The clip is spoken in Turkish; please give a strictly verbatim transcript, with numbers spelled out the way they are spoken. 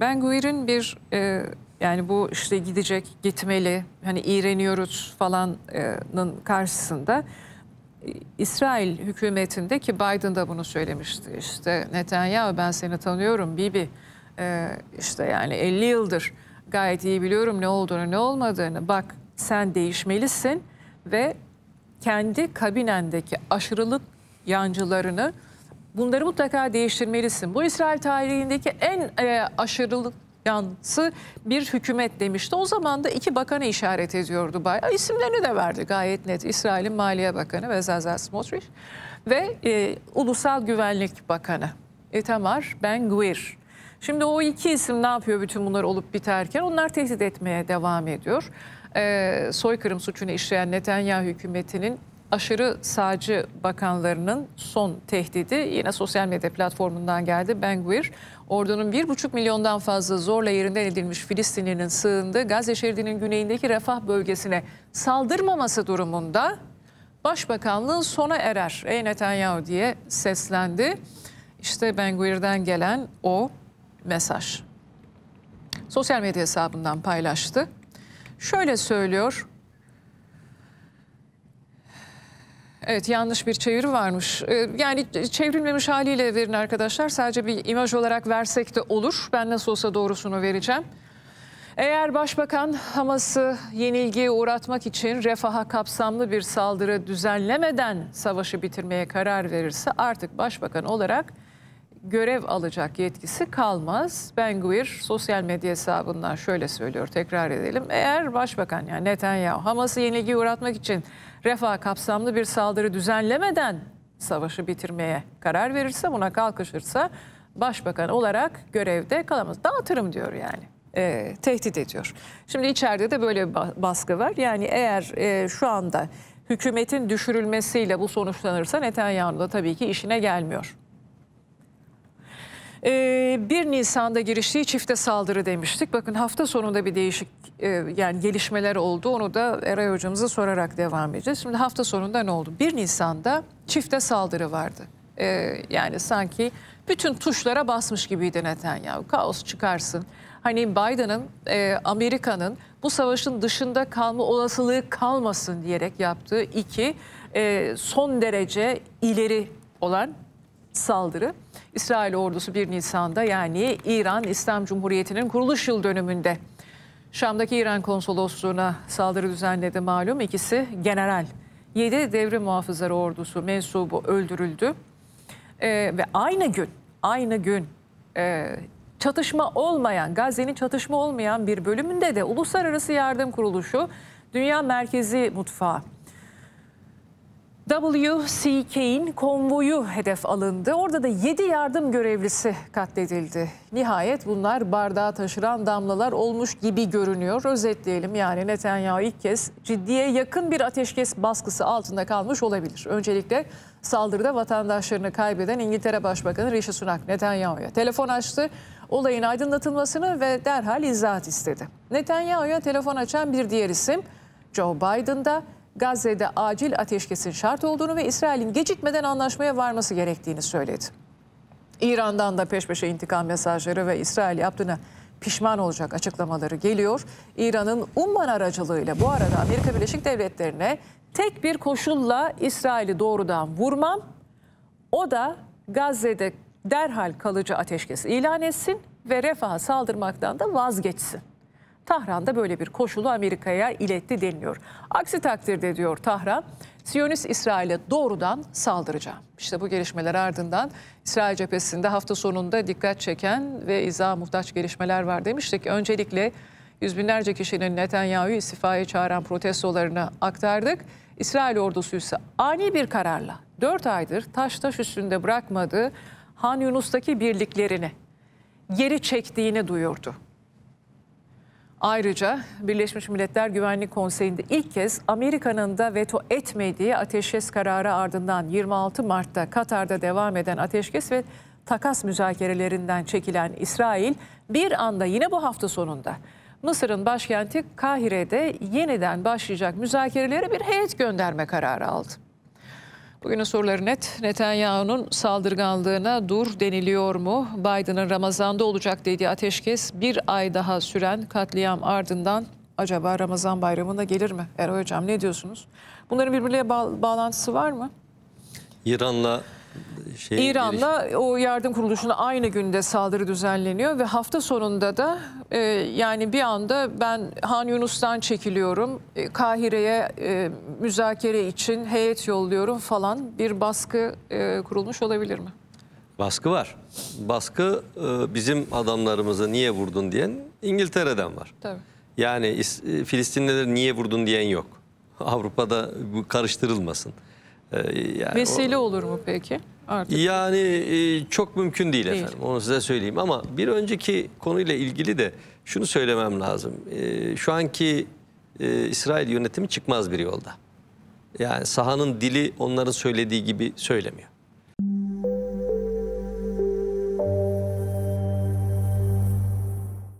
Ben Gvir'in bir e, yani bu işte gidecek, gitmeli, hani iğreniyoruz falanın karşısında İsrail hükümetinde, ki Biden da bunu söylemişti, işte Netanyahu ben seni tanıyorum Bibi, e, işte yani elli yıldır gayet iyi biliyorum ne olduğunu ne olmadığını, bak sen değişmelisin ve kendi kabinendeki aşırılık yancılarını, bunları mutlaka değiştirmelisin. Bu İsrail tarihindeki en e, aşırılık yansı bir hükümet demişti. O zaman da iki bakanı işaret ediyordu bayağı. İsimlerini de verdi gayet net. İsrail'in Maliye Bakanı Bezalel Smotrich ve e, Ulusal Güvenlik Bakanı Itamar Ben Gvir. Şimdi o iki isim ne yapıyor bütün bunlar olup biterken? Onlar tehdit etmeye devam ediyor. E, soykırım suçunu işleyen Netanyahu hükümetinin aşırı sağcı bakanlarının son tehdidi yine sosyal medya platformundan geldi. Ben Gvir, ordunun bir buçuk milyondan fazla zorla yerinden edilmiş Filistinli'nin sığındığı Gazze şeridinin güneyindeki Refah bölgesine saldırmaması durumunda başbakanlığın sona erer ey Netanyahu diye seslendi. İşte Ben Gvir'den gelen o mesaj. Sosyal medya hesabından paylaştı. Şöyle söylüyor. Evet, yanlış bir çeviri varmış. Yani çevrilmemiş haliyle verin arkadaşlar. Sadece bir imaj olarak versek de olur. Ben nasıl olsa doğrusunu vereceğim. Eğer başbakan Hamas'ı yenilgiye uğratmak için Refah'a kapsamlı bir saldırı düzenlemeden savaşı bitirmeye karar verirse artık başbakan olarak görev alacak yetkisi kalmaz. Ben Gvir sosyal medya hesabından şöyle söylüyor, tekrar edelim. Eğer başbakan yani Netanyahu Hamas'ı yenilgiye uğratmak için Refah kapsamlı bir saldırı düzenlemeden savaşı bitirmeye karar verirse, buna kalkışırsa başbakan olarak görevde kalamaz. Dağıtırım diyor yani. E, tehdit ediyor. Şimdi içeride de böyle bir baskı var. Yani eğer e, şu anda hükümetin düşürülmesiyle bu sonuçlanırsa Netanyahu da tabii ki işine gelmiyor. bir Nisan'da giriştiği çifte saldırı demiştik. Bakın hafta sonunda bir değişik yani gelişmeler oldu. Onu da Eray hocamıza sorarak devam edeceğiz. Şimdi hafta sonunda ne oldu? bir Nisan'da çifte saldırı vardı. Yani sanki bütün tuşlara basmış gibiydi Netanyahu. Kaos çıkarsın. Hani Biden'ın, Amerika'nın bu savaşın dışında kalma olasılığı kalmasın diyerek yaptığı iki son derece ileri olan saldırı. İsrail ordusu bir Nisan'da yani İran İslam Cumhuriyeti'nin kuruluş yıl dönümünde Şam'daki İran konsolosluğuna saldırı düzenledi malum. İkisi general. Yedi devrim muhafızları ordusu mensubu öldürüldü. Ee, ve aynı gün, aynı gün e, çatışma olmayan, Gazze'nin çatışma olmayan bir bölümünde de Uluslararası Yardım Kuruluşu Dünya Merkezi Mutfağı W C K'in konvoyu hedef alındı. Orada da yedi yardım görevlisi katledildi. Nihayet bunlar bardağa taşıran damlalar olmuş gibi görünüyor. Özetleyelim, yani Netanyahu ilk kez ciddiye yakın bir ateşkes baskısı altında kalmış olabilir. Öncelikle saldırıda vatandaşlarını kaybeden İngiltere Başbakanı Rishi Sunak Netanyahu'ya telefon açtı. Olayın aydınlatılmasını ve derhal izahat istedi. Netanyahu'ya telefon açan bir diğer isim Joe Biden'da Gazze'de acil ateşkesin şart olduğunu ve İsrail'in gecikmeden anlaşmaya varması gerektiğini söyledi. İran'dan da peş peşe intikam mesajları ve İsrail yaptığına pişman olacak açıklamaları geliyor. İran'ın Umman aracılığıyla bu arada Amerika Birleşik Devletleri'ne tek bir koşulla İsrail'i doğrudan vurmam, o da Gazze'de derhal kalıcı ateşkes ilan etsin ve Refah'a saldırmaktan da vazgeçsin. Tahran'da böyle bir koşulu Amerika'ya iletti deniliyor. Aksi takdirde diyor Tahran, Siyonist İsrail'e doğrudan saldıracağım. İşte bu gelişmeler ardından İsrail cephesinde hafta sonunda dikkat çeken ve izaha muhtaç gelişmeler var demiştik. Öncelikle yüz binlerce kişinin Netanyahu'yu istifaya çağıran protestolarını aktardık. İsrail ordusu ise ani bir kararla dört aydır taş taş üstünde bırakmadığı Han Yunus'taki birliklerini geri çektiğini duyurdu. Ayrıca Birleşmiş Milletler Güvenlik Konseyi'nde ilk kez Amerika'nın da veto etmediği ateşkes kararı ardından yirmi altı Mart'ta Katar'da devam eden ateşkes ve takas müzakerelerinden çekilen İsrail bir anda yine bu hafta sonunda Mısır'ın başkenti Kahire'de yeniden başlayacak müzakerelere bir heyet gönderme kararı aldı. Bugünün soruları net. Netanyahu'nun saldırganlığına dur deniliyor mu? Biden'ın Ramazan'da olacak dediği ateşkes bir ay daha süren katliam ardından acaba Ramazan bayramında gelir mi? Eray Hocam ne diyorsunuz? Bunların birbirine ba bağlantısı var mı? İran'la... Şey, İran'la o yardım kuruluşuna aynı günde saldırı düzenleniyor ve hafta sonunda da e, yani bir anda ben Han Yunus'tan çekiliyorum, e, Kahire'ye e, müzakere için heyet yolluyorum falan bir baskı e, kurulmuş olabilir mi? Baskı var. Baskı e, bizim adamlarımızı niye vurdun diyen İngiltere'den var. Tabii. Yani Filistinlileri niye vurdun diyen yok. Avrupa'da bu karıştırılmasın. Yani vesile o, olur mu peki? Artık. Yani e, çok mümkün değil, değil efendim, onu size söyleyeyim. Ama bir önceki konuyla ilgili de şunu söylemem lazım. E, şu anki e, İsrail yönetimi çıkmaz bir yolda. Yani sahanın dili onların söylediği gibi söylemiyor.